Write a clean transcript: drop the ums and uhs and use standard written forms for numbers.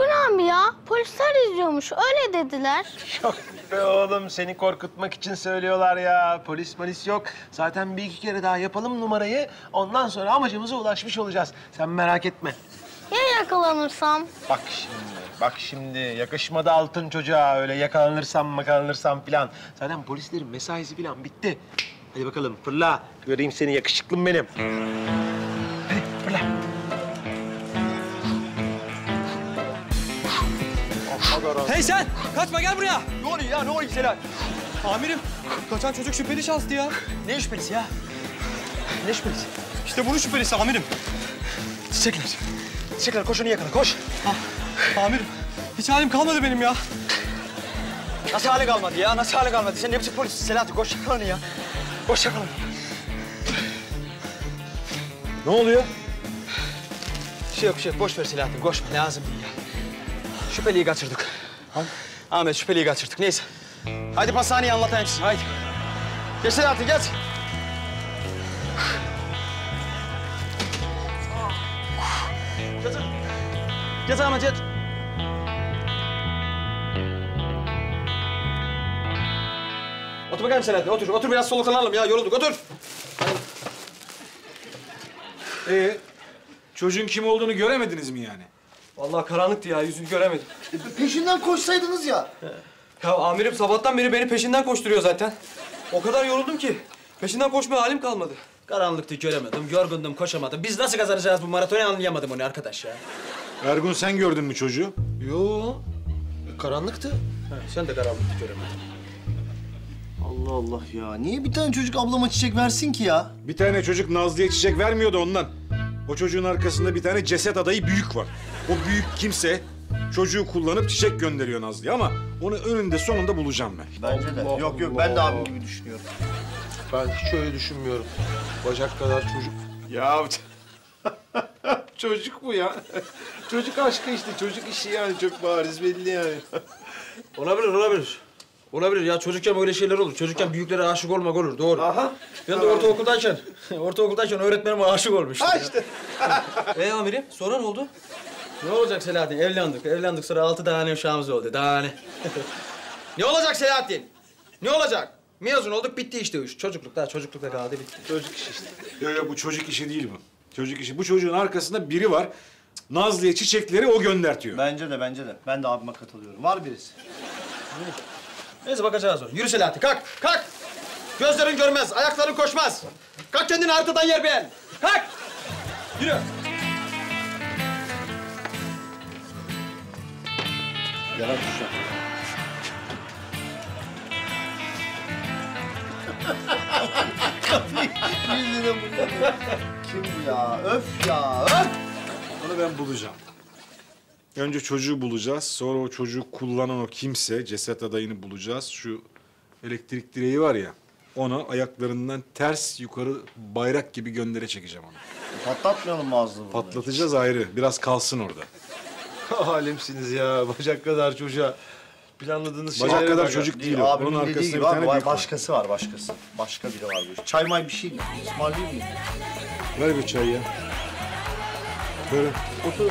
Ergun abi ya, polisler izliyormuş, öyle dediler. Yok be oğlum, seni korkutmak için söylüyorlar ya. Polis polis yok. Zaten bir iki kere daha yapalım numarayı, ondan sonra amacımıza ulaşmış olacağız. Sen merak etme. Ya yakalanırsam? Bak şimdi yakışmadı altın çocuğa öyle yakalanırsam filan. Zaten polislerin mesaisi filan bitti. Hadi bakalım fırla, göreyim seni yakışıklım benim. Hadi fırla. Hey sen! Kaçma, gel buraya! Ne oluyor ya? Ne oluyor Selay? Amirim, kaçan çocuk şüpheli şahstı ya. Ne şüphelisi ya? Ne şüphelisi? İşte bunun şüphelisi amirim. Çiçekler. Çiçekler, koş onu yakala, koş. Ha, amirim, hiç halim kalmadı benim ya. Nasıl hale kalmadı ya? Nasıl hale kalmadı? Sen ne biçim polis Selahattin? Koş yakala onu ya. Koş yakala onu. Ne oluyor? Bir şey yok. Boş ver Selahattin, koşma. Lazım değil ya. Şüpheliyi kaçırdık. Ha? Ahmet, şüpheliyi kaçırdık. Neyse. Haydi pastaneye anlatan hepsini, haydi. Geç Selahattin, geç. Geç Ahmet, geç. Otur bakayım Selahattin, otur biraz soluklanalım ya, yorulduk, otur. Çocuğun kim olduğunu göremediniz mi yani? Vallahi karanlıktı ya, yüzünü göremedim. Peşinden koşsaydınız ya. Ya amirim, sabahtan beri beni peşinden koşturuyor zaten. O kadar yoruldum ki peşinden koşmaya halim kalmadı. Karanlıktı, göremedim, yorgundum, koşamadım. Biz nasıl kazanacağız bu maratonu anlayamadım onu arkadaş ya. Ergun, sen gördün mü çocuğu? Yo, karanlıktı. Sen de karanlıktı, göremedin. Allah Allah ya, niye bir tane çocuk ablama çiçek versin ki ya? Bir tane çocuk Nazlı'ya çiçek vermiyordu ondan. O çocuğun arkasında bir tane ceset adayı büyük var. O büyük kimse çocuğu kullanıp çiçek gönderiyor Nazlı'ya ama onu önünde sonunda bulacağım ben. Bence de. Yok, ben de abim gibi düşünüyorum. Ben hiç öyle düşünmüyorum. Bacak kadar çocuk. Ya çocuk bu ya. Çocuk aşkı işte, çocuk işi yani, çok bariz belli yani. Olabilir. Olabilir ya, çocukken böyle şeyler olur. Çocukken büyüklere aşık olmak olur, doğru. Aha. Ben de ortaokuldayken öğretmenime aşık olmuştum. Ha işte. Amirim, sonra ne oldu? Ne olacak Selahattin? Evlendik. Sonra 6 tane uşağımız oldu. Daha ne? Ne olacak Selahattin? Ne olacak? Mezun olduk, bitti işte iş. Çocuklukta kaldı, bitti. Çocuk işi işte. Yok, bu çocuk işi değil bu. Çocuk işi. Bu çocuğun arkasında biri var. Nazlı'ya çiçekleri o göndertiyor. Bence de. Ben de abime katılıyorum. Var birisi. Neyse, bakacağız o. Yürü Selahattin, kalk! Gözlerin görmez, ayakların koşmaz. Kalk, kendini haritadan yer beğen. Kalk! Yürü! Yalan düşer. Kapıyı yüzüne vuruyor. Kim bu ya? Öf! Onu ben bulacağım. Önce çocuğu bulacağız, sonra o çocuğu kullanan o kimse, ceset adayını bulacağız. Şu elektrik direği var ya, ona ayaklarından ters yukarı bayrak gibi göndere çekeceğim onu. Patlatmayalım mı ağzını? Patlatacağız ayrı, biraz kalsın orada. Alemsiniz ya, bacak kadar çocuğa planladığınız şeyler... Bacak kadar çocuk değil o, onun arkasında bir tane büyük başkası var. Başka biri var bu. Çay may bir şey mi? İsmail değil mi? Ver bir çay ya. Böyle. Otur.